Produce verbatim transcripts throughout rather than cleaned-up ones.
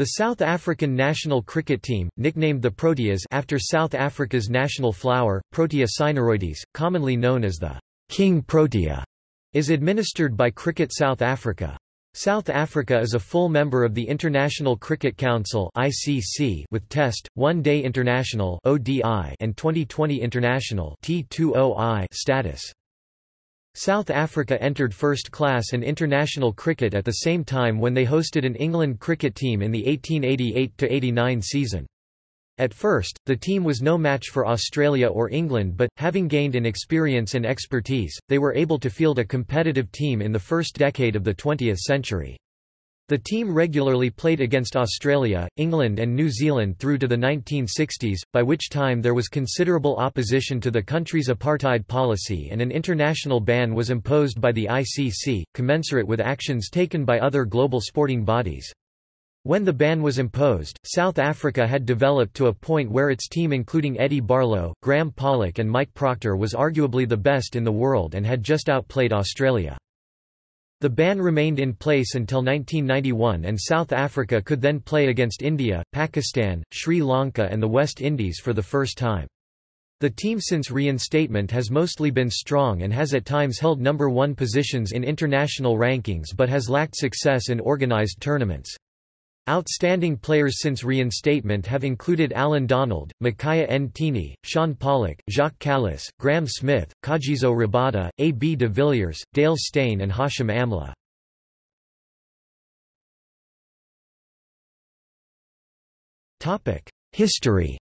The South African national cricket team, nicknamed the Proteas after South Africa's national flower, Protea cynaroides, commonly known as the King Protea, is administered by Cricket South Africa. South Africa is a full member of the International Cricket Council (I C C) with Test, One Day International (O D I) and twenty twenty International (T twenty I) status. South Africa entered first class and international cricket at the same time when they hosted an England cricket team in the eighteen eighty-eight to eighty-nine season. At first, the team was no match for Australia or England, but, having gained in experience and expertise, they were able to field a competitive team in the first decade of the twentieth century. The team regularly played against Australia, England and New Zealand through to the nineteen sixties, by which time there was considerable opposition to the country's apartheid policy and an international ban was imposed by the I C C, commensurate with actions taken by other global sporting bodies. When the ban was imposed, South Africa had developed to a point where its team, including Eddie Barlow, Graham Pollock and Mike Proctor, was arguably the best in the world and had just outplayed Australia. The ban remained in place until nineteen ninety-one and South Africa could then play against India, Pakistan, Sri Lanka and the West Indies for the first time. The team since reinstatement has mostly been strong and has at times held number one positions in international rankings but has lacked success in organised tournaments. Outstanding players since reinstatement have included Allan Donald, Makhaya Ntini, Shaun Pollock, Jacques Kallis, Graeme Smith, Kagiso Rabada, A B De Villiers, Dale Steyn and Hashim Amla. History.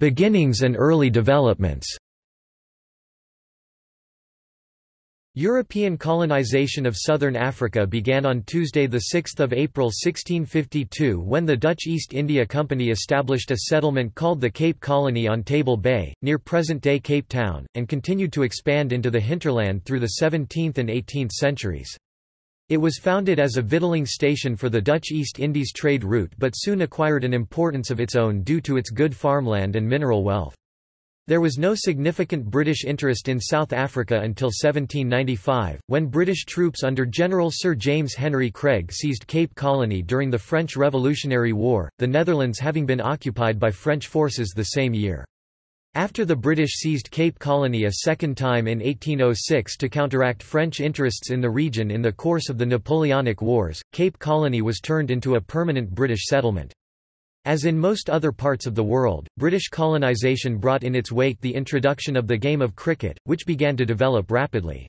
Beginnings and early developments. European colonization of southern Africa began on Tuesday, the sixth of April sixteen fifty-two when the Dutch East India Company established a settlement called the Cape Colony on Table Bay, near present-day Cape Town, and continued to expand into the hinterland through the seventeenth and eighteenth centuries. It was founded as a victualling station for the Dutch East Indies trade route but soon acquired an importance of its own due to its good farmland and mineral wealth. There was no significant British interest in South Africa until seventeen ninety-five, when British troops under General Sir James Henry Craig seized Cape Colony during the French Revolutionary War, the Netherlands having been occupied by French forces the same year. After the British seized Cape Colony a second time in eighteen oh six to counteract French interests in the region in the course of the Napoleonic Wars, Cape Colony was turned into a permanent British settlement. As in most other parts of the world, British colonization brought in its wake the introduction of the game of cricket, which began to develop rapidly.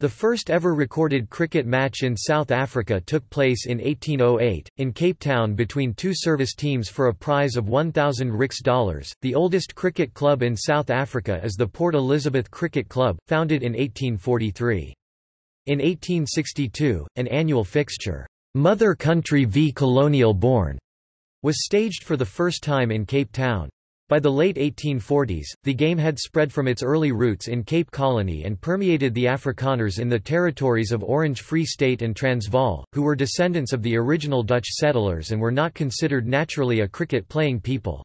The first ever recorded cricket match in South Africa took place in eighteen oh eight, in Cape Town between two service teams for a prize of one thousand rix dollars. The oldest cricket club in South Africa is the Port Elizabeth Cricket Club, founded in eighteen forty-three. In eighteen sixty-two, an annual fixture, Mother Country v Colonial Born, was staged for the first time in Cape Town. By the late eighteen forties, the game had spread from its early roots in Cape Colony and permeated the Afrikaners in the territories of Orange Free State and Transvaal, who were descendants of the original Dutch settlers and were not considered naturally a cricket-playing people.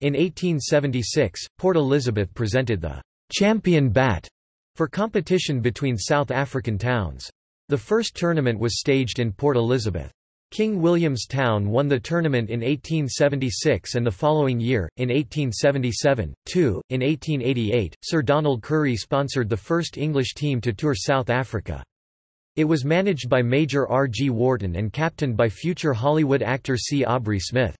In eighteen seventy-six, Port Elizabeth presented the "Champion Bat" for competition between South African towns. The first tournament was staged in Port Elizabeth. King William's Town won the tournament in eighteen seventy-six and the following year, in eighteen seventy-seven, too. In eighteen eighty-eight, Sir Donald Currie sponsored the first English team to tour South Africa. It was managed by Major R G Wharton and captained by future Hollywood actor C. Aubrey Smith.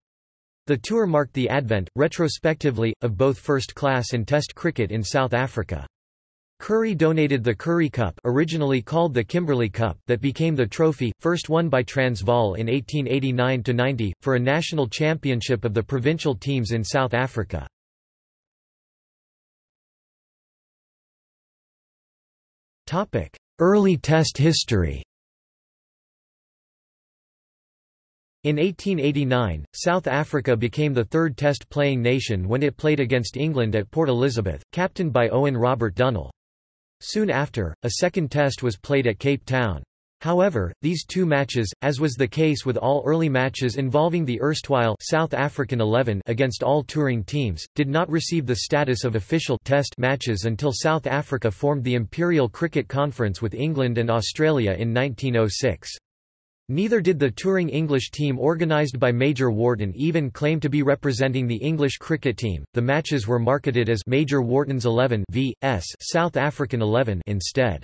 The tour marked the advent, retrospectively, of both first-class and test cricket in South Africa. Currie donated the Currie Cup, originally called the Kimberley Cup, that became the trophy, first won by Transvaal in eighteen eighty-nine to ninety, for a national championship of the provincial teams in South Africa. Early Test history. In eighteen eighty-nine, South Africa became the third Test-playing nation when it played against England at Port Elizabeth, captained by Owen Robert Dunnell. Soon after, a second test was played at Cape Town. However, these two matches, as was the case with all early matches involving the erstwhile South African eleven against all touring teams, did not receive the status of official test matches until South Africa formed the Imperial Cricket Conference with England and Australia in nineteen oh six. Neither did the touring English team organised by Major Wharton even claim to be representing the English cricket team. The matches were marketed as Major Wharton's eleven versus South African eleven instead.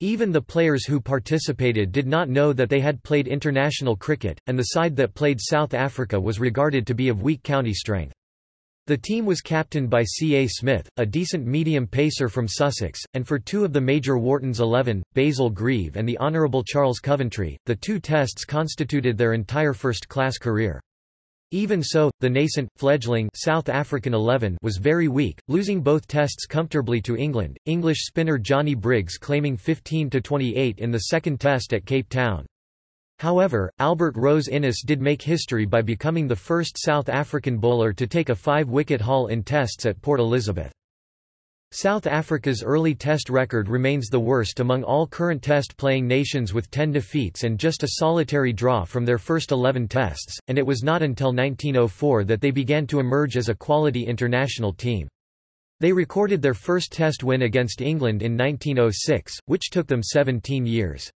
Even the players who participated did not know that they had played international cricket, and the side that played South Africa was regarded to be of weak county strength. The team was captained by C A Smith, a decent medium pacer from Sussex, and for two of the Major Wharton's eleven, Basil Grieve and the Honourable Charles Coventry, the two tests constituted their entire first-class career. Even so, the nascent, fledgling South African eleven was very weak, losing both tests comfortably to England, English spinner Johnny Briggs claiming fifteen to twenty-eight in the second test at Cape Town. However, Albert Rose Innes did make history by becoming the first South African bowler to take a five-wicket haul in tests at Port Elizabeth. South Africa's early test record remains the worst among all current test-playing nations with ten defeats and just a solitary draw from their first eleven tests, and it was not until nineteen oh four that they began to emerge as a quality international team. They recorded their first test win against England in nineteen oh six, which took them seventeen years.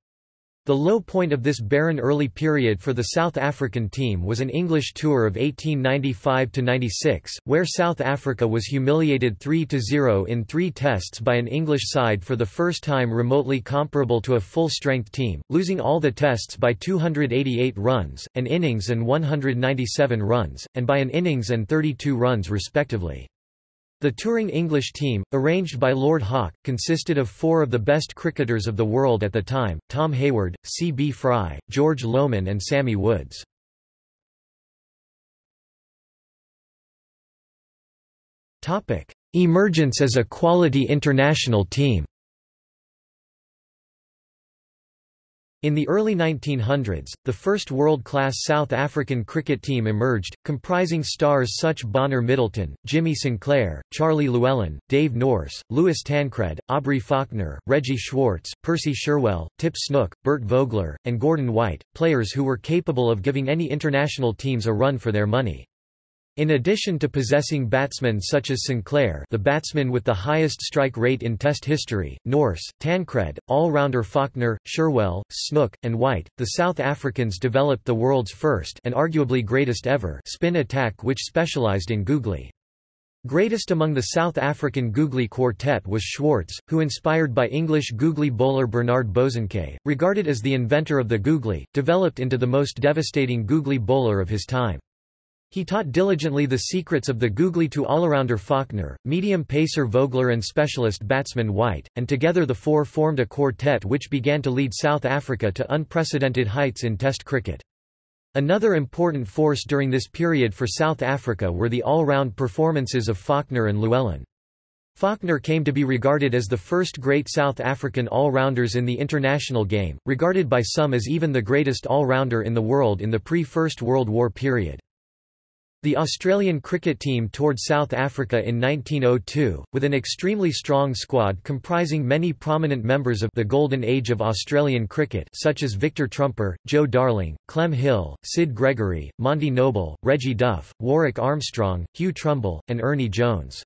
The low point of this barren early period for the South African team was an English tour of eighteen ninety-five to ninety-six, where South Africa was humiliated three to zero in three tests by an English side for the first time remotely comparable to a full-strength team, losing all the tests by two hundred eighty-eight runs, an innings and one hundred ninety-seven runs, and by an innings and thirty-two runs respectively. The touring English team, arranged by Lord Hawke, consisted of four of the best cricketers of the world at the time, Tom Hayward, C B Fry, George Lohmann and Sammy Woods. Emergence as a quality international team. In the early nineteen hundreds, the first world-class South African cricket team emerged, comprising stars such Bonner Middleton, Jimmy Sinclair, Charlie Llewellyn, Dave Norse, Lewis Tancred, Aubrey Faulkner, Reggie Schwartz, Percy Sherwell, Tip Snook, Bert Vogler, and Gordon White, players who were capable of giving any international teams a run for their money. In addition to possessing batsmen such as Sinclair, the batsman with the highest strike rate in Test history, Norse, Tancred, all-rounder Faulkner, Sherwell, Snook, and White, the South Africans developed the world's first and arguably greatest ever spin attack, which specialized in googly. Greatest among the South African googly quartet was Schwartz, who, inspired by English googly bowler Bernard Bosanquet, regarded as the inventor of the googly, developed into the most devastating googly bowler of his time. He taught diligently the secrets of the googly to all-rounder Faulkner, medium pacer Vogler and specialist batsman White, and together the four formed a quartet which began to lead South Africa to unprecedented heights in Test cricket. Another important force during this period for South Africa were the all-round performances of Faulkner and Llewellyn. Faulkner came to be regarded as the first great South African all-rounders in the international game, regarded by some as even the greatest all-rounder in the world in the pre-First World War period. The Australian cricket team toured South Africa in nineteen oh two, with an extremely strong squad comprising many prominent members of the Golden Age of Australian cricket such as Victor Trumper, Joe Darling, Clem Hill, Sid Gregory, Monty Noble, Reggie Duff, Warwick Armstrong, Hugh Trumbull, and Ernie Jones.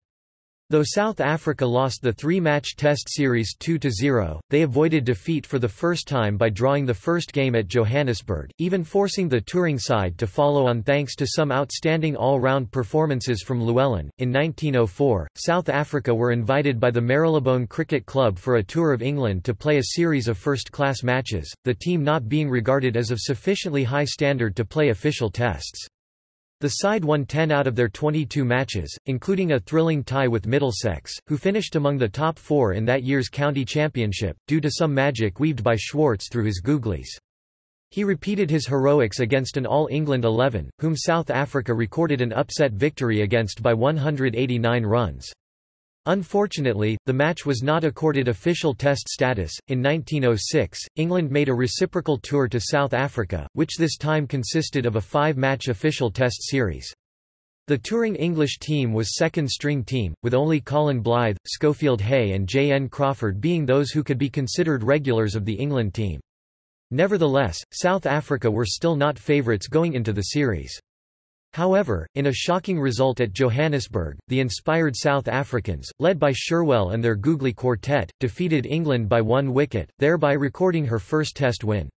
Though South Africa lost the three-match Test series two to zero, they avoided defeat for the first time by drawing the first game at Johannesburg, even forcing the touring side to follow on thanks to some outstanding all-round performances from Llewellyn. In nineteen oh four, South Africa were invited by the Marylebone Cricket Club for a tour of England to play a series of first-class matches, the team not being regarded as of sufficiently high standard to play official tests. The side won ten out of their twenty-two matches, including a thrilling tie with Middlesex, who finished among the top four in that year's county championship, due to some magic weaved by Schwartz through his googlies. He repeated his heroics against an all-England eleven, whom South Africa recorded an upset victory against by one hundred eighty-nine runs. Unfortunately, the match was not accorded official test status. In nineteen oh six, England made a reciprocal tour to South Africa, which this time consisted of a five-match official test series. The touring English team was second-string team, with only Colin Blythe, Schofield Hay and J N Crawford being those who could be considered regulars of the England team. Nevertheless, South Africa were still not favourites going into the series. However, in a shocking result at Johannesburg, the inspired South Africans, led by Sherwell and their Googly quartet, defeated England by one wicket, thereby recording her first Test win.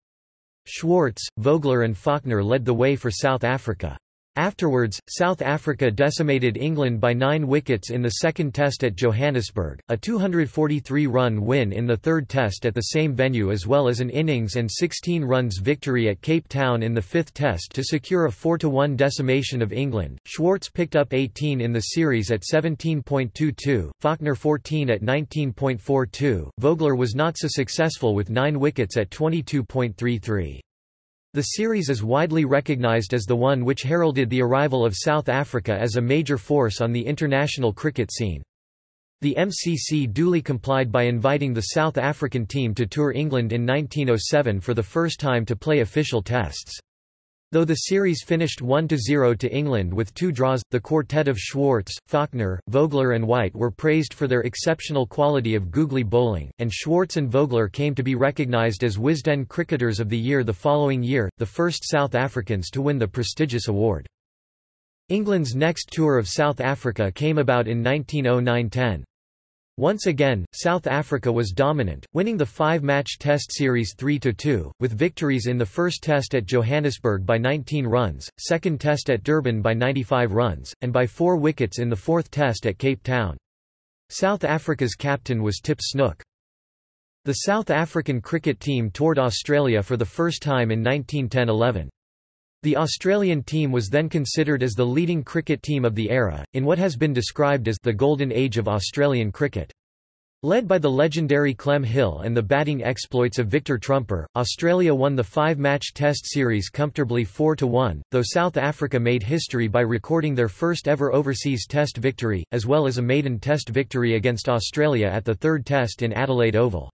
Schwartz, Vogler and Faulkner led the way for South Africa. Afterwards, South Africa decimated England by nine wickets in the second Test at Johannesburg, a two hundred forty-three run win in the third Test at the same venue as well as an innings and sixteen runs victory at Cape Town in the fifth Test to secure a four to one decimation of England. Schwartz picked up eighteen in the series at seventeen point two two, Faulkner fourteen at nineteen point four two, Vogler was not so successful with nine wickets at twenty-two point three three. The series is widely recognized as the one which heralded the arrival of South Africa as a major force on the international cricket scene. The M C C duly complied by inviting the South African team to tour England in nineteen oh seven for the first time to play official tests. Though the series finished one to zero to England with two draws, the quartet of Schwartz, Faulkner, Vogler and White were praised for their exceptional quality of googly bowling, and Schwartz and Vogler came to be recognised as Wisden Cricketers of the Year the following year, the first South Africans to win the prestigious award. England's next tour of South Africa came about in nineteen oh nine ten. Once again, South Africa was dominant, winning the five-match Test series three to two, with victories in the first Test at Johannesburg by nineteen runs, second Test at Durban by ninety-five runs, and by four wickets in the fourth Test at Cape Town. South Africa's captain was Tip Snook. The South African cricket team toured Australia for the first time in nineteen ten eleven. The Australian team was then considered as the leading cricket team of the era, in what has been described as the golden age of Australian cricket. Led by the legendary Clem Hill and the batting exploits of Victor Trumper, Australia won the five-match Test series comfortably four to one, though South Africa made history by recording their first ever overseas Test victory, as well as a maiden Test victory against Australia at the third Test in Adelaide Oval.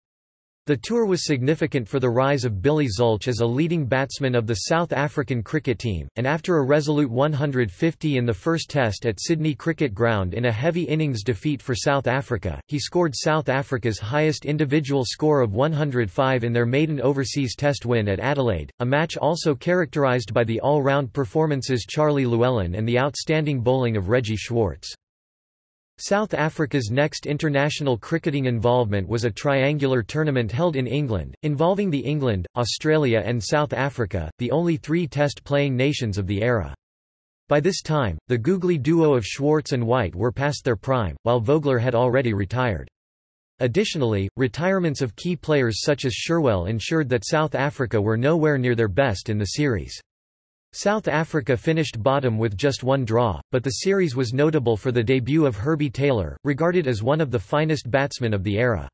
The tour was significant for the rise of Billy Zulch as a leading batsman of the South African cricket team, and after a resolute one hundred fifty in the first Test at Sydney Cricket Ground in a heavy innings defeat for South Africa, he scored South Africa's highest individual score of one hundred five in their maiden overseas Test win at Adelaide, a match also characterised by the all-round performances Charlie Llewellyn and the outstanding bowling of Reggie Schwartz. South Africa's next international cricketing involvement was a triangular tournament held in England, involving the England, Australia and South Africa, the only three Test-playing nations of the era. By this time, the googly duo of Schwartz and White were past their prime, while Vogler had already retired. Additionally, retirements of key players such as Sherwell ensured that South Africa were nowhere near their best in the series. South Africa finished bottom with just one draw, but the series was notable for the debut of Herbie Taylor, regarded as one of the finest batsmen of the era.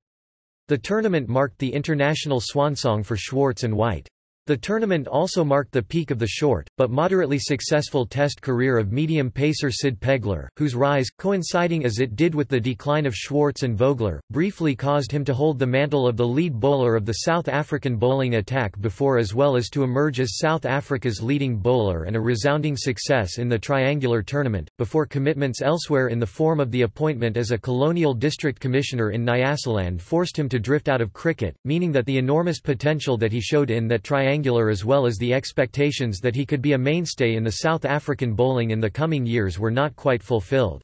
The tournament marked the international swansong for Schwartz and White. The tournament also marked the peak of the short, but moderately successful Test career of medium pacer Sid Pegler, whose rise, coinciding as it did with the decline of Schwartz and Vogler, briefly caused him to hold the mantle of the lead bowler of the South African bowling attack before as well as to emerge as South Africa's leading bowler and a resounding success in the triangular tournament, before commitments elsewhere in the form of the appointment as a colonial district commissioner in Nyasaland forced him to drift out of cricket, meaning that the enormous potential that he showed in that triangular as well as the expectations that he could be a mainstay in the South African bowling in the coming years were not quite fulfilled.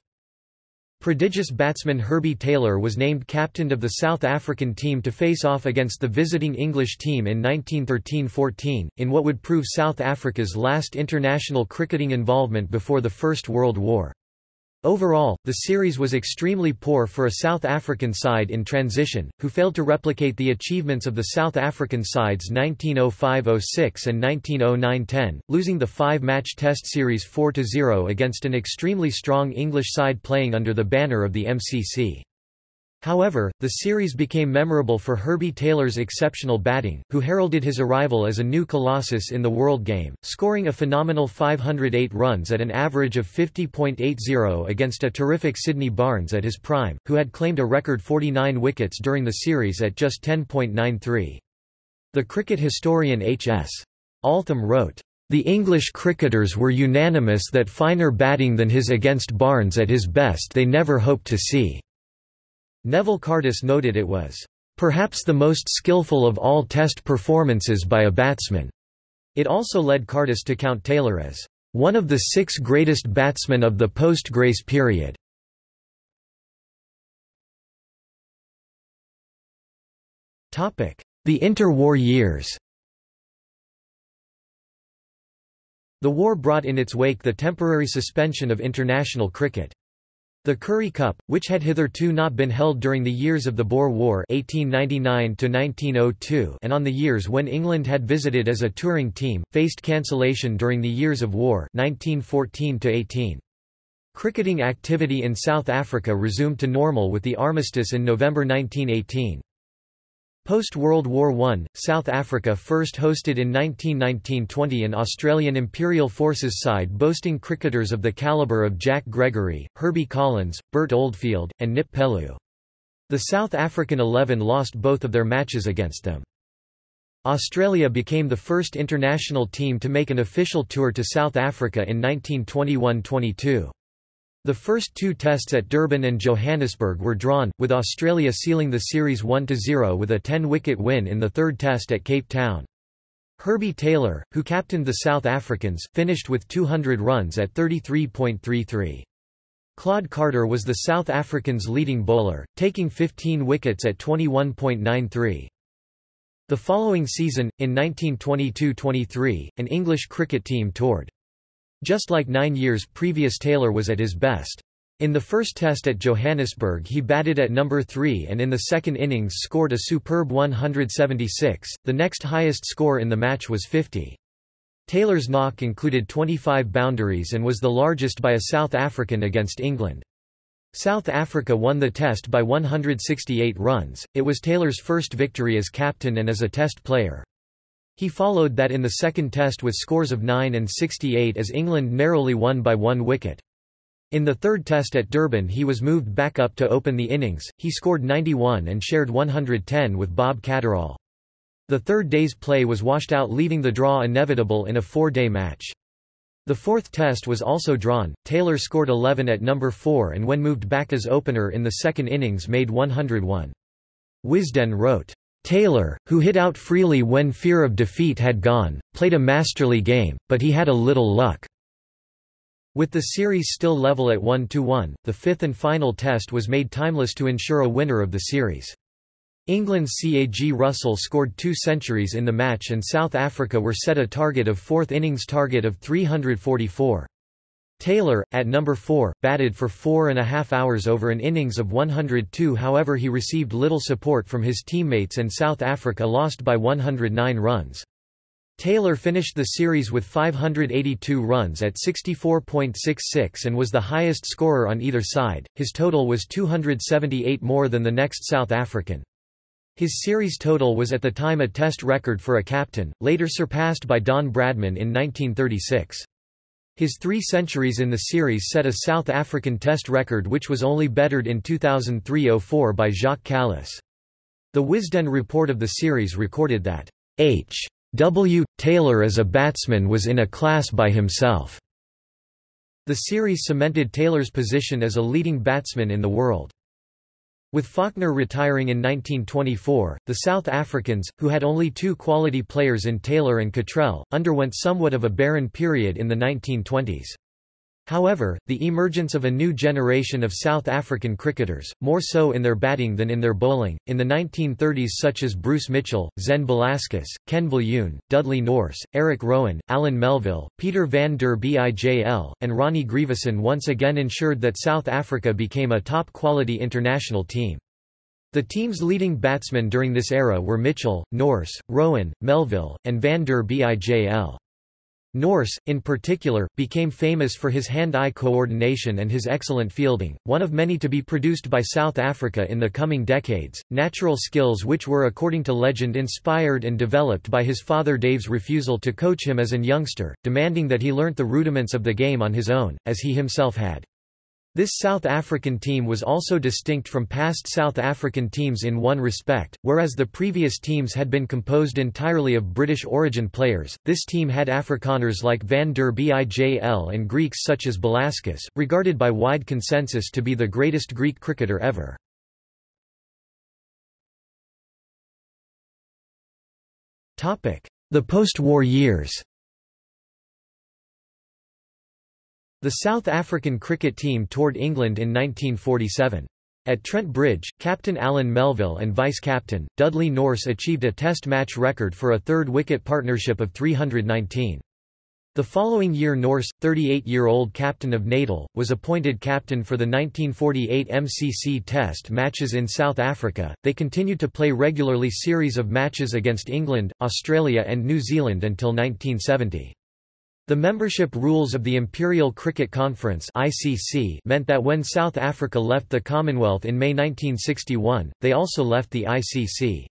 Prodigious batsman Herbie Taylor was named captain of the South African team to face off against the visiting English team in nineteen thirteen fourteen, in what would prove South Africa's last international cricketing involvement before the First World War. Overall, the series was extremely poor for a South African side in transition, who failed to replicate the achievements of the South African sides nineteen oh five oh six and nineteen oh nine ten, losing the five-match Test series four to zero against an extremely strong English side playing under the banner of the M C C. However, the series became memorable for Herbie Taylor's exceptional batting, who heralded his arrival as a new colossus in the world game, scoring a phenomenal five hundred eight runs at an average of fifty point eight zero against a terrific Sydney Barnes at his prime, who had claimed a record forty-nine wickets during the series at just ten point nine three. The cricket historian H S Altham wrote, "The English cricketers were unanimous that finer batting than his against Barnes at his best they never hoped to see." Neville Cardis noted it was Perhaps the most skillful of all Test performances by a batsman. It also led Cardis to count Taylor as one of the six greatest batsmen of the post-Grace period. Topic: The interwar years. The war brought in its wake the temporary suspension of international cricket. The Currie Cup, which had hitherto not been held during the years of the Boer War (eighteen ninety-nine to nineteen oh two) and on the years when England had visited as a touring team, faced cancellation during the years of war (nineteen fourteen to eighteen). Cricketing activity in South Africa resumed to normal with the armistice in November nineteen eighteen. Post-World War One, South Africa first hosted in nineteen nineteen twenty an Australian Imperial Forces side boasting cricketers of the calibre of Jack Gregory, Herbie Collins, Bert Oldfield, and Nip Pelu. The South African eleven lost both of their matches against them. Australia became the first international team to make an official tour to South Africa in nineteen twenty-one twenty-two. The first two tests at Durban and Johannesburg were drawn, with Australia sealing the series one to zero with a ten-wicket win in the third test at Cape Town. Herbie Taylor, who captained the South Africans, finished with two hundred runs at thirty-three point three three. Claude Carter was the South Africans' leading bowler, taking fifteen wickets at twenty-one point nine three. The following season, in nineteen twenty-two twenty-three, an English cricket team toured. Just like nine years previous, Taylor was at his best. In the first test at Johannesburg he batted at number three and in the second innings scored a superb one hundred seventy-six, the next highest score in the match was fifty. Taylor's knock included twenty-five boundaries and was the largest by a South African against England. South Africa won the test by one hundred sixty-eight runs, it was Taylor's first victory as captain and as a test player. He followed that in the second test with scores of nine and sixty-eight as England narrowly won by one wicket. In the third test at Durban he was moved back up to open the innings, he scored ninety-one and shared one hundred ten with Bob Catterall. The third day's play was washed out, leaving the draw inevitable in a four-day match. The fourth test was also drawn, Taylor scored eleven at number four and when moved back as opener in the second innings made one hundred one. Wisden wrote, "Taylor, who hit out freely when fear of defeat had gone, played a masterly game, but he had a little luck." With the series still level at one to one, the fifth and final test was made timeless to ensure a winner of the series. England's C A G Russell scored two centuries in the match and South Africa were set a target of fourth innings target of three hundred forty-four. Taylor, at number four, batted for four and a half hours over an innings of one hundred two, however he received little support from his teammates and South Africa lost by one hundred nine runs. Taylor finished the series with five hundred eighty-two runs at sixty-four point six six and was the highest scorer on either side, his total was two hundred seventy-eight more than the next South African. His series total was at the time a test record for a captain, later surpassed by Don Bradman in nineteen thirty-six. His three centuries in the series set a South African test record which was only bettered in two thousand three oh four by Jacques Kallis. The Wisden report of the series recorded that, H. W. Taylor as a batsman was in a class by himself. The series cemented Taylor's position as a leading batsman in the world. With Faulkner retiring in nineteen twenty-four, the South Africans, who had only two quality players in Taylor and Cottrell, underwent somewhat of a barren period in the nineteen twenties. However, the emergence of a new generation of South African cricketers, more so in their batting than in their bowling, in the nineteen thirties such as Bruce Mitchell, Zen Balaskis, Ken Viljoen, Dudley Norse, Eric Rowan, Alan Melville, Peter van der Bijl, and Ronnie Grieveson once again ensured that South Africa became a top-quality international team. The team's leading batsmen during this era were Mitchell, Norse, Rowan, Melville, and van der Bijl. Norse, in particular, became famous for his hand-eye coordination and his excellent fielding, one of many to be produced by South Africa in the coming decades, natural skills which were according to legend inspired and developed by his father Dave's refusal to coach him as a youngster, demanding that he learnt the rudiments of the game on his own, as he himself had. This South African team was also distinct from past South African teams in one respect, whereas the previous teams had been composed entirely of British origin players, this team had Afrikaners like van der Bijl and Greeks such as Balaskis, regarded by wide consensus to be the greatest Greek cricketer ever. The post-war years. The South African cricket team toured England in nineteen forty-seven. At Trent Bridge, captain Allan Melville and vice-captain, Dudley Norse achieved a test match record for a third-wicket partnership of three hundred nineteen. The following year Norse, thirty-eight-year-old captain of Natal, was appointed captain for the nineteen forty-eight M C C Test matches in South Africa. They continued to play regularly series of matches against England, Australia and New Zealand until nineteen seventy. The membership rules of the Imperial Cricket Conference (I C C) meant that when South Africa left the Commonwealth in May nineteen sixty-one, they also left the I C C.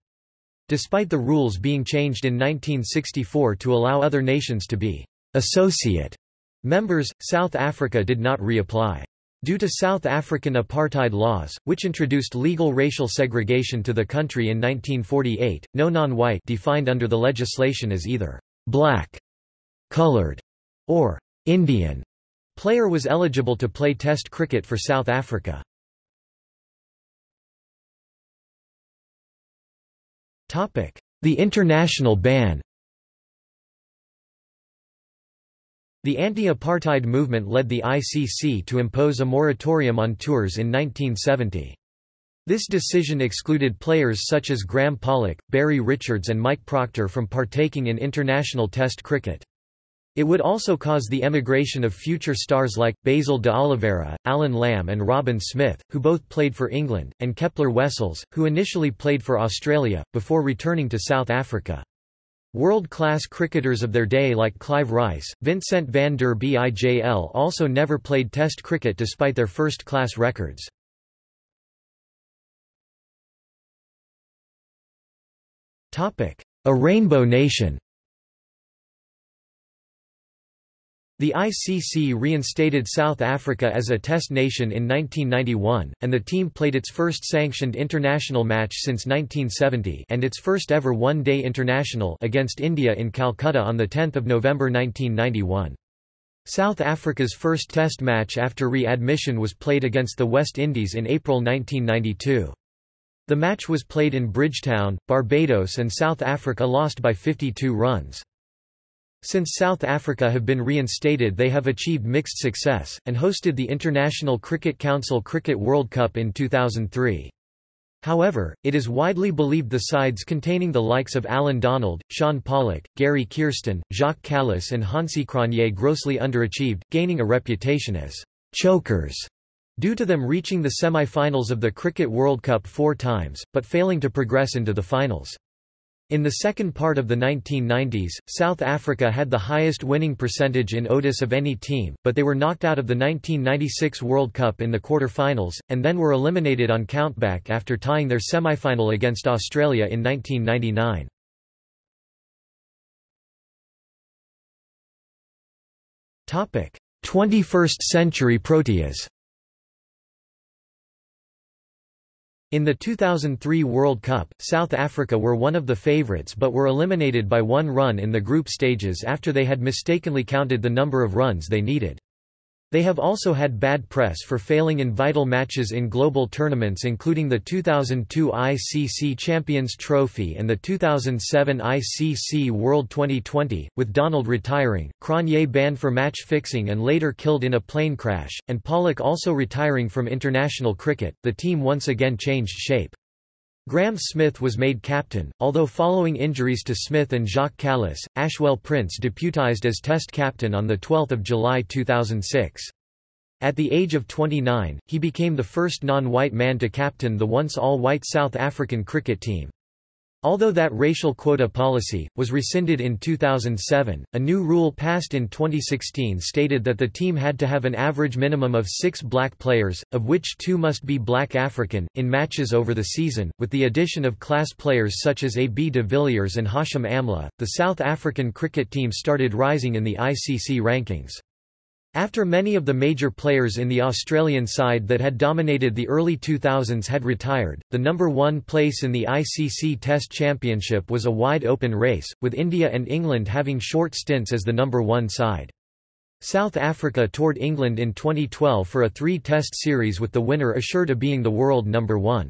Despite the rules being changed in nineteen sixty-four to allow other nations to be associate members, South Africa did not reapply. Due to South African apartheid laws, which introduced legal racial segregation to the country in nineteen forty-eight, no non-white, defined under the legislation as either black, coloured, or Indian player was eligible to play Test cricket for South Africa. The international ban. The anti-apartheid movement led the I C C to impose a moratorium on tours in nineteen seventy. This decision excluded players such as Graham Pollock, Barry Richards and Mike Proctor from partaking in international Test cricket. It would also cause the emigration of future stars like Basil de Oliveira, Alan Lamb and Robin Smith, who both played for England, and Kepler Wessels, who initially played for Australia, before returning to South Africa. World-class cricketers of their day like Clive Rice, Vincent van der Bijl also never played Test cricket despite their first-class records. A Rainbow Nation. The I C C reinstated South Africa as a Test nation in nineteen ninety-one, and the team played its first sanctioned international match since nineteen seventy and its first ever one-day international against India in Calcutta on the tenth of November nineteen ninety-one. South Africa's first Test match after re-admission was played against the West Indies in April nineteen ninety-two. The match was played in Bridgetown, Barbados, and South Africa lost by fifty-two runs. Since South Africa have been reinstated, they have achieved mixed success, and hosted the International Cricket Council Cricket World Cup in two thousand three. However, it is widely believed the sides containing the likes of Allan Donald, Shaun Pollock, Gary Kirsten, Jacques Kallis and Hansie Cronje grossly underachieved, gaining a reputation as chokers, due to them reaching the semi-finals of the Cricket World Cup four times, but failing to progress into the finals. In the second part of the nineteen nineties, South Africa had the highest winning percentage in O D I S of any team, but they were knocked out of the nineteen ninety-six World Cup in the quarter-finals, and then were eliminated on countback after tying their semi-final against Australia in nineteen ninety-nine. twenty-first century Proteas. In the two thousand three World Cup, South Africa were one of the favourites but were eliminated by one run in the group stages after they had mistakenly counted the number of runs they needed. They have also had bad press for failing in vital matches in global tournaments including the two thousand two I C C Champions Trophy and the two thousand seven I C C World twenty twenty, with Donald retiring, Cronje banned for match fixing and later killed in a plane crash, and Pollock also retiring from international cricket. The team once again changed shape. Graham Smith was made captain, although following injuries to Smith and Jacques Kallis, Ashwell Prince deputised as Test captain on the twelfth of July two thousand six. At the age of twenty-nine, he became the first non-white man to captain the once all-white South African cricket team. Although that racial quota policy was rescinded in two thousand seven, a new rule passed in twenty sixteen stated that the team had to have an average minimum of six black players, of which two must be black African, in matches over the season. With the addition of class players such as A B de Villiers and Hashim Amla, the South African cricket team started rising in the I C C rankings. After many of the major players in the Australian side that had dominated the early two thousands had retired, the number one place in the I C C Test Championship was a wide-open race, with India and England having short stints as the number one side. South Africa toured England in twenty twelve for a three-test series with the winner assured of being the world number one.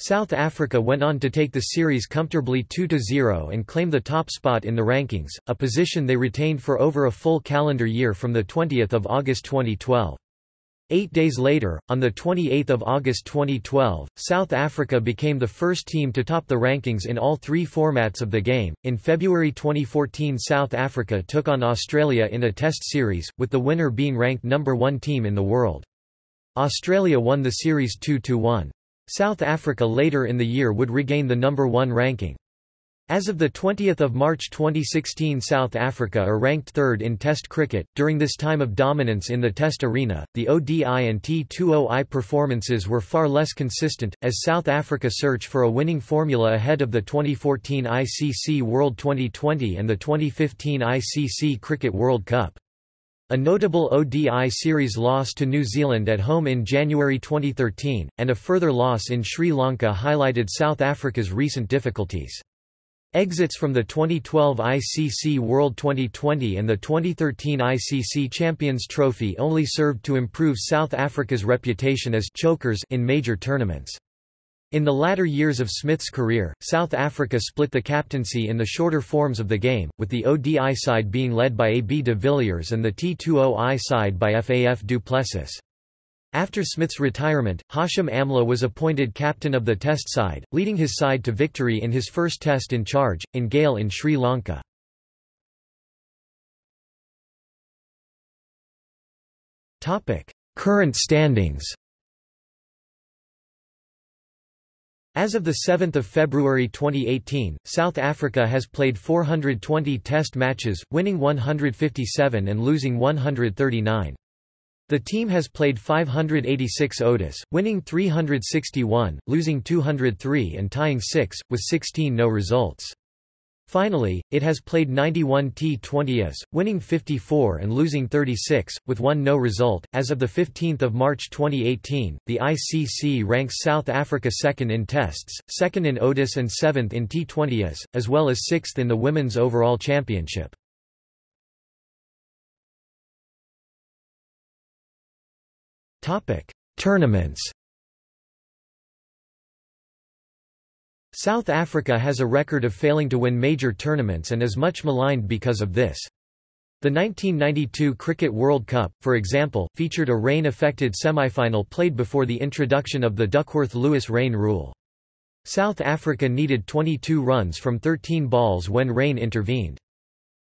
South Africa went on to take the series comfortably two to zero and claim the top spot in the rankings, a position they retained for over a full calendar year from the twentieth of August twenty twelve. Eight days later, on the twenty-eighth of August twenty twelve, South Africa became the first team to top the rankings in all three formats of the game. In February twenty fourteen, South Africa took on Australia in a test series, with the winner being ranked number one team in the world. Australia won the series two to one. South Africa later in the year would regain the number one ranking. As of the twentieth of March twenty sixteen, South Africa are ranked third in Test cricket. During this time of dominance in the Test arena, the O D I and T twenty I performances were far less consistent, as South Africa search for a winning formula ahead of the twenty fourteen I C C World twenty twenty and the twenty fifteen I C C Cricket World Cup. A notable O D I series loss to New Zealand at home in January twenty thirteen, and a further loss in Sri Lanka highlighted South Africa's recent difficulties. Exits from the twenty twelve I C C World twenty twenty and the twenty thirteen I C C Champions Trophy only served to improve South Africa's reputation as chokers in major tournaments. In the latter years of Smith's career, South Africa split the captaincy in the shorter forms of the game, with the O D I side being led by A B de Villiers and the T twenty I side by F A F du Plessis. After Smith's retirement, Hashim Amla was appointed captain of the Test side, leading his side to victory in his first Test in charge, in Gale in Sri Lanka. Current standings. As of the seventh of February twenty eighteen, South Africa has played four hundred twenty Test matches, winning one hundred fifty-seven and losing one hundred thirty-nine. The team has played five hundred eighty-six O D Is, winning three hundred sixty-one, losing two hundred three and tying six, with sixteen no results. Finally, it has played ninety-one T twenty Is, winning fifty-four and losing thirty-six, with one no result. As of the fifteenth of March twenty eighteen, the I C C ranks South Africa second in Tests, second in O D Is, and seventh in T twenty Is, as well as sixth in the Women's Overall Championship. Topic: Tournaments. South Africa has a record of failing to win major tournaments and is much maligned because of this. The nineteen ninety-two Cricket World Cup, for example, featured a rain-affected semi-final played before the introduction of the Duckworth-Lewis rain rule. South Africa needed twenty-two runs from thirteen balls when rain intervened.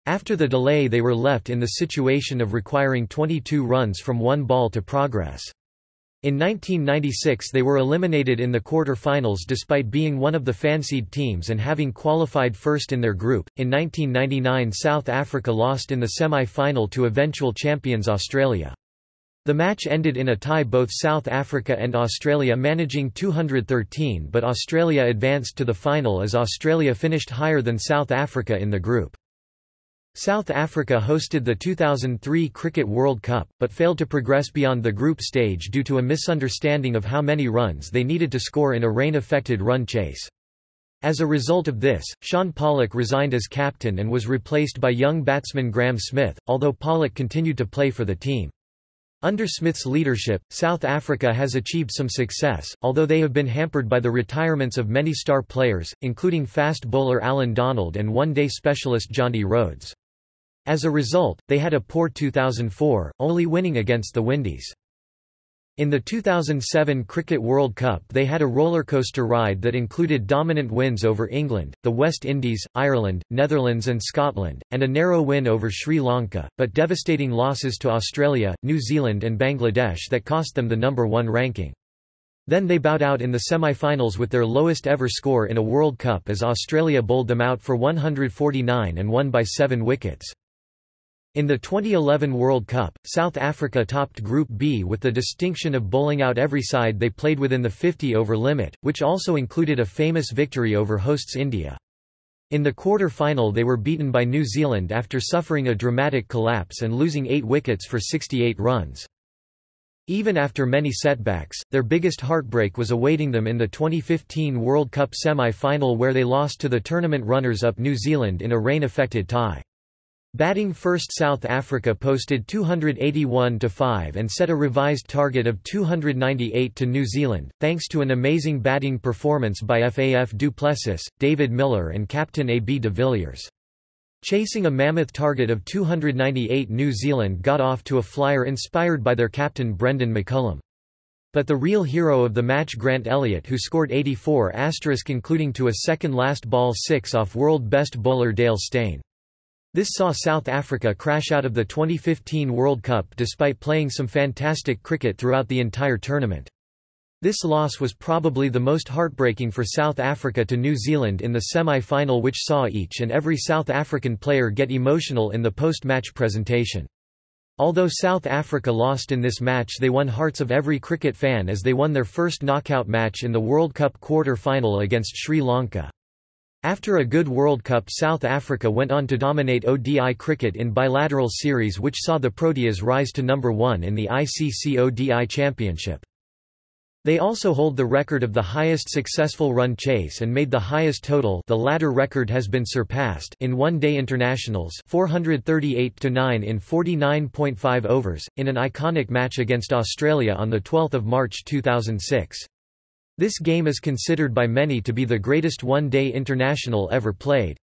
After the delay, they were left in the situation of requiring twenty-two runs from one ball to progress. In nineteen ninety-six, they were eliminated in the quarter-finals despite being one of the fancied teams and having qualified first in their group. In nineteen ninety-nine, South Africa lost in the semi-final to eventual champions Australia. The match ended in a tie, both South Africa and Australia managing two hundred thirteen, but Australia advanced to the final as Australia finished higher than South Africa in the group. South Africa hosted the two thousand three Cricket World Cup, but failed to progress beyond the group stage due to a misunderstanding of how many runs they needed to score in a rain-affected run chase. As a result of this, Shaun Pollock resigned as captain and was replaced by young batsman Graeme Smith, although Pollock continued to play for the team. Under Smith's leadership, South Africa has achieved some success, although they have been hampered by the retirements of many star players, including fast bowler Allan Donald and one-day specialist Jonty Rhodes. As a result, they had a poor two thousand four, only winning against the Windies. In the two thousand seven Cricket World Cup, they had a rollercoaster ride that included dominant wins over England, the West Indies, Ireland, Netherlands and Scotland, and a narrow win over Sri Lanka, but devastating losses to Australia, New Zealand and Bangladesh that cost them the number one ranking. Then they bowed out in the semi-finals with their lowest ever score in a World Cup as Australia bowled them out for one hundred forty-nine and won by seven wickets. In the twenty eleven World Cup, South Africa topped Group B with the distinction of bowling out every side they played within the fifty-over limit, which also included a famous victory over hosts India. In the quarter-final they were beaten by New Zealand after suffering a dramatic collapse and losing eight wickets for sixty-eight runs. Even after many setbacks, their biggest heartbreak was awaiting them in the twenty fifteen World Cup semi-final, where they lost to the tournament runners-up New Zealand in a rain-affected tie. Batting first, South Africa posted two hundred eighty-one to five and set a revised target of two hundred ninety-eight to New Zealand, thanks to an amazing batting performance by F A F du Plessis, David Miller and captain A B de Villiers. Chasing a mammoth target of two hundred ninety-eight, New Zealand got off to a flyer inspired by their captain Brendan McCullum. But the real hero of the match, Grant Elliott, who scored eighty-four, including to a second last ball six off world best bowler Dale Steyn. This saw South Africa crash out of the twenty fifteen World Cup despite playing some fantastic cricket throughout the entire tournament. This loss was probably the most heartbreaking for South Africa to New Zealand in the semi-final, which saw each and every South African player get emotional in the post-match presentation. Although South Africa lost in this match, they won hearts of every cricket fan as they won their first knockout match in the World Cup quarter-final against Sri Lanka. After a good World Cup, South Africa went on to dominate O D I cricket in bilateral series, which saw the Proteas rise to number one in the I C C O D I Championship. They also hold the record of the highest successful run chase and made the highest total, the latter record has been surpassed, in one-day internationals, four hundred thirty-eight to nine in forty-nine point five overs, in an iconic match against Australia on the twelfth of March two thousand six. This game is considered by many to be the greatest one-day international ever played.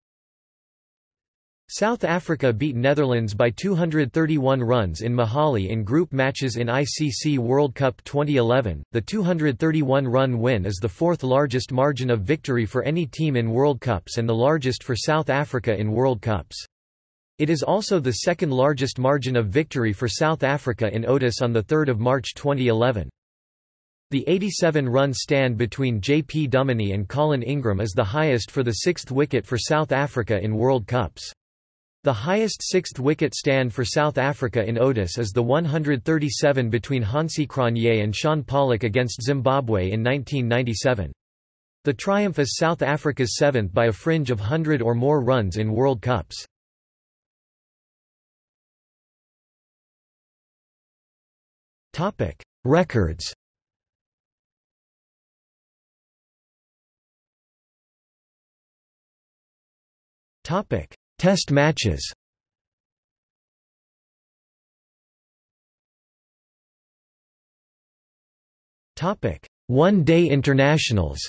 South Africa beat Netherlands by two hundred thirty-one runs in Mohali in group matches in I C C World Cup twenty eleven. The two hundred thirty-one run win is the fourth largest margin of victory for any team in World Cups and the largest for South Africa in World Cups. It is also the second largest margin of victory for South Africa in O D I S on the third of March twenty eleven. The eighty-seven run stand between J P Duminy and Colin Ingram is the highest for the sixth wicket for South Africa in World Cups. The highest sixth wicket stand for South Africa in O D I S is the one hundred thirty-seven between Hansie Cronje and Shaun Pollock against Zimbabwe in nineteen ninety-seven. The triumph is South Africa's seventh by a fringe of one hundred or more runs in World Cups. Records. Topic: Test matches. Topic: One-day internationals.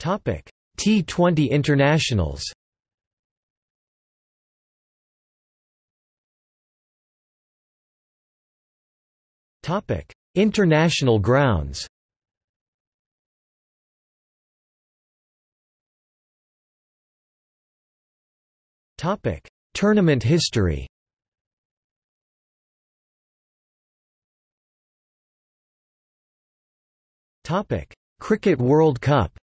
Topic: T twenty internationals. Topic: International grounds. Topic: Tournament history. Topic: Cricket World Cup.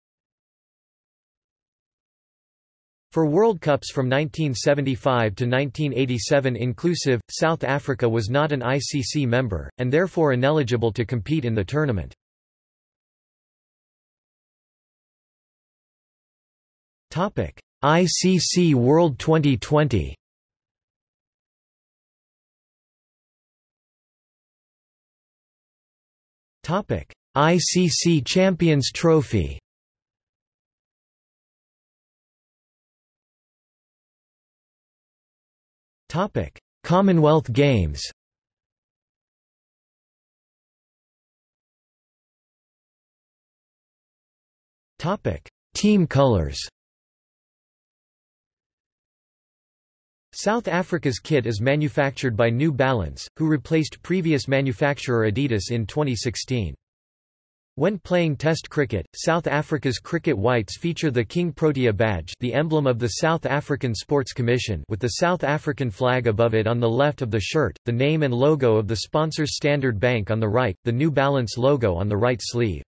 For World Cups from nineteen seventy-five to nineteen eighty-seven inclusive, South Africa was not an I C C member, and therefore ineligible to compete in the tournament. Topic: I C C World twenty twenty. Topic: I C C Champions Trophy. Topic: Commonwealth Games. Topic: Team colors. South Africa's kit is manufactured by New Balance, who replaced previous manufacturer Adidas in twenty sixteen. When playing Test cricket, South Africa's cricket whites feature the King Protea badge, the emblem of the South African Sports Commission, with the South African flag above it on the left of the shirt, the name and logo of the sponsor Standard Bank on the right, the New Balance logo on the right sleeve.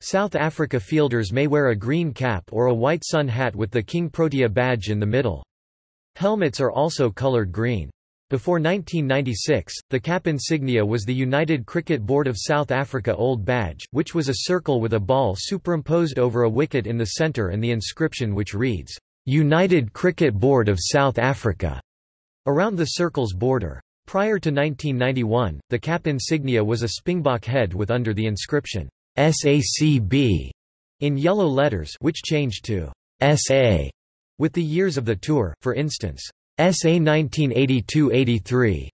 South Africa fielders may wear a green cap or a white sun hat with the King Protea badge in the middle. Helmets are also coloured green. Before nineteen ninety-six, the cap insignia was the United Cricket Board of South Africa Old Badge, which was a circle with a ball superimposed over a wicket in the centre and the inscription which reads, "United Cricket Board of South Africa," around the circle's border. Prior to nineteen ninety-one, the cap insignia was a springbok head with under the inscription, S A C B, in yellow letters, which changed to S A with the years of the tour, for instance, S A nineteen eighty-two eighty-three.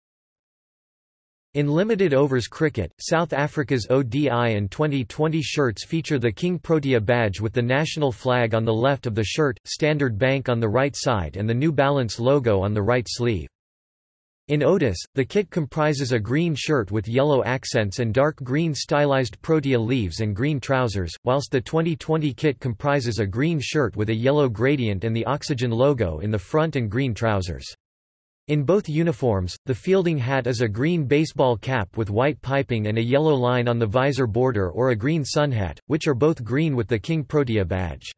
In limited overs cricket, South Africa's O D I and twenty twenty shirts feature the King Protea badge with the national flag on the left of the shirt, Standard Bank on the right side and the New Balance logo on the right sleeve. In Otis, the kit comprises a green shirt with yellow accents and dark green stylized Protea leaves and green trousers, whilst the twenty twenty kit comprises a green shirt with a yellow gradient and the Oxygen logo in the front and green trousers. In both uniforms, the fielding hat is a green baseball cap with white piping and a yellow line on the visor border or a green sun hat, which are both green with the King Protea badge.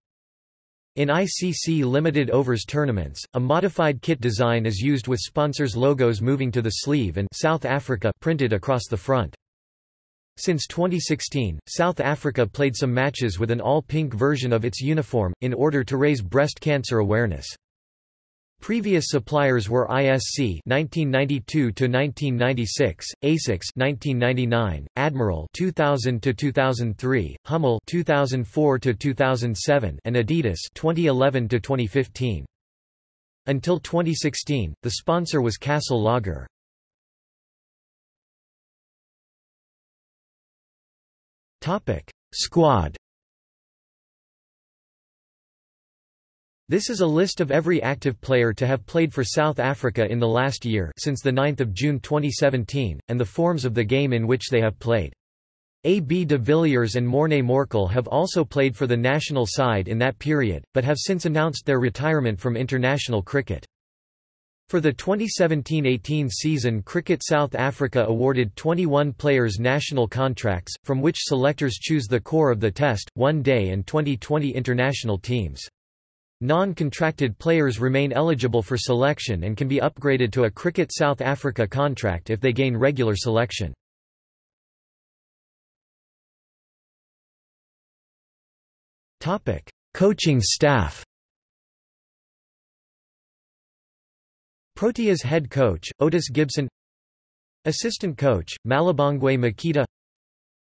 In I C C limited overs tournaments, a modified kit design is used with sponsors' logos moving to the sleeve and South Africa printed across the front. Since twenty sixteen, South Africa played some matches with an all-pink version of its uniform, in order to raise breast cancer awareness. Previous suppliers were I S C nineteen ninety-two to nineteen ninety-six, ASICS nineteen ninety-nine, Admiral two thousand to two thousand three, Hummel two thousand four to two thousand seven, and Adidas twenty eleven to twenty fifteen. Until twenty sixteen, the sponsor was Castle Lager. Topic: Squad. This is a list of every active player to have played for South Africa in the last year since the ninth of June twenty seventeen, and the forms of the game in which they have played. A B De Villiers and Morne Morkel have also played for the national side in that period, but have since announced their retirement from international cricket. For the twenty seventeen eighteen season, Cricket South Africa awarded twenty-one players national contracts, from which selectors choose the core of the Test, One Day and twenty twenty international teams. Non-contracted players remain eligible for selection and can be upgraded to a Cricket South Africa contract if they gain regular selection. Coaching staff. Protea's head coach, Otis Gibson. Assistant coach, Malibongwe Makita.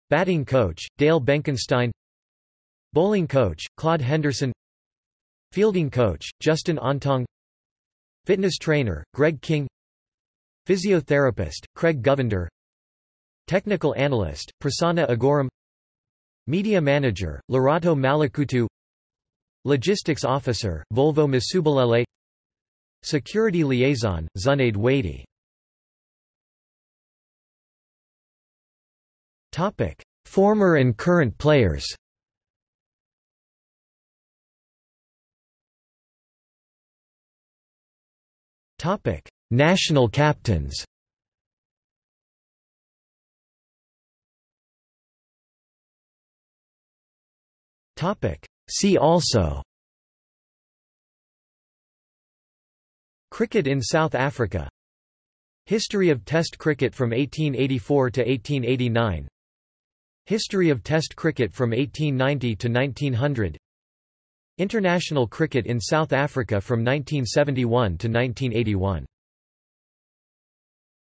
Batting coach, Dale Benkenstein. Bowling coach, Claude Henderson. Fielding coach, Justin Ontong. Fitness trainer, Greg King. Physiotherapist, Craig Govender. Technical analyst, Prasanna Agoram. Media manager, Lerato Malakutu. Logistics officer, Volvo Masubalele. Security liaison, Zunaid Wadi. Topic: Former and current players. Topic: National captains. Topic: See also. Cricket in South Africa. History of Test cricket from eighteen eighty-four to eighteen eighty-nine. History of Test cricket from eighteen ninety to nineteen hundred. International cricket in South Africa from nineteen seventy-one to nineteen eighty-one.